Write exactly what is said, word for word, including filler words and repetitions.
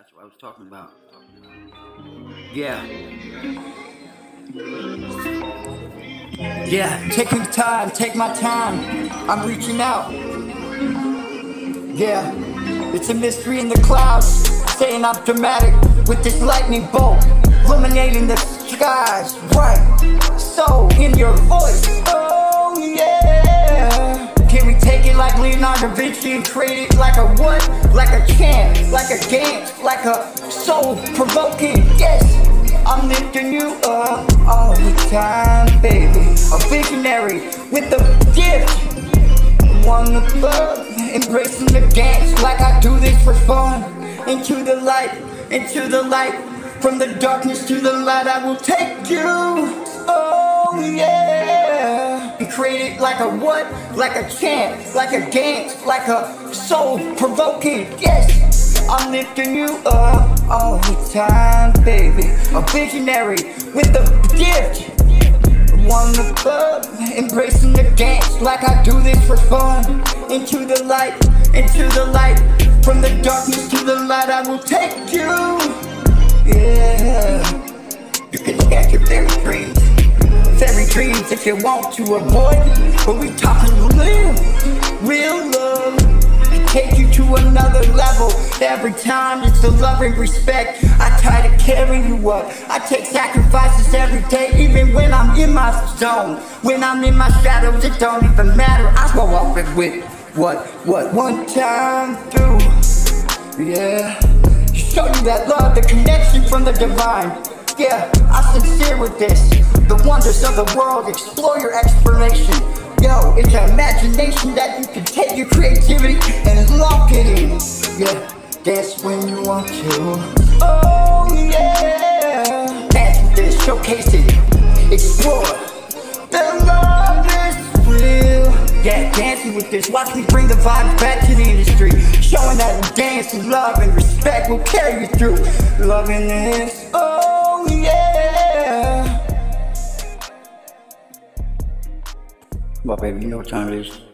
That's what I was talking about. Yeah. Yeah, taking time, take my time. I'm reaching out. Yeah, it's a mystery in the clouds. Saying I'm dramatic with this lightning bolt. Illuminating the skies, right? So in your voice, oh yeah. Can we take it like Leonardo da Vinci and create it like a what? Like a chant, like a dance, like a soul-provoking, yes. I'm lifting you up all the time, baby. A visionary with a gift. One above, embracing the dance like I do this for fun. Into the light, into the light. From the darkness to the light, I will take you, oh yeah. And create it like a what? Like a chant, like a dance, like a soul-provoking, yes. I'm lifting you up all the time, baby. A visionary with a gift. One above, embracing the dance like I do this for fun. Into the light, into the light. From the darkness to the light, I will take you. Yeah, you can look at your fairy dreams, fairy dreams if you want to avoid it. But we talking real, real love. I take you to another level. Every time it's the love and respect. I try to carry you up. I take sacrifices every day, even when I'm in my zone. When I'm in my shadows, it don't even matter. I go off it with what, what, one time through. Yeah. Show you that love, the connection from the divine. Yeah, I'm sincere with this. The wonders of the world, explore your exploration. Yo, it's your imagination that you can take your creativity and lock it in. Yeah, dance when you want to. Oh yeah. Dance with this, showcase it, explore. The love is real. Yeah, dancing with this, watch me bring the vibe back to the industry. Showing that dance is love and respect will carry you through. Loving this, oh yeah. Well, baby, you know what time it is.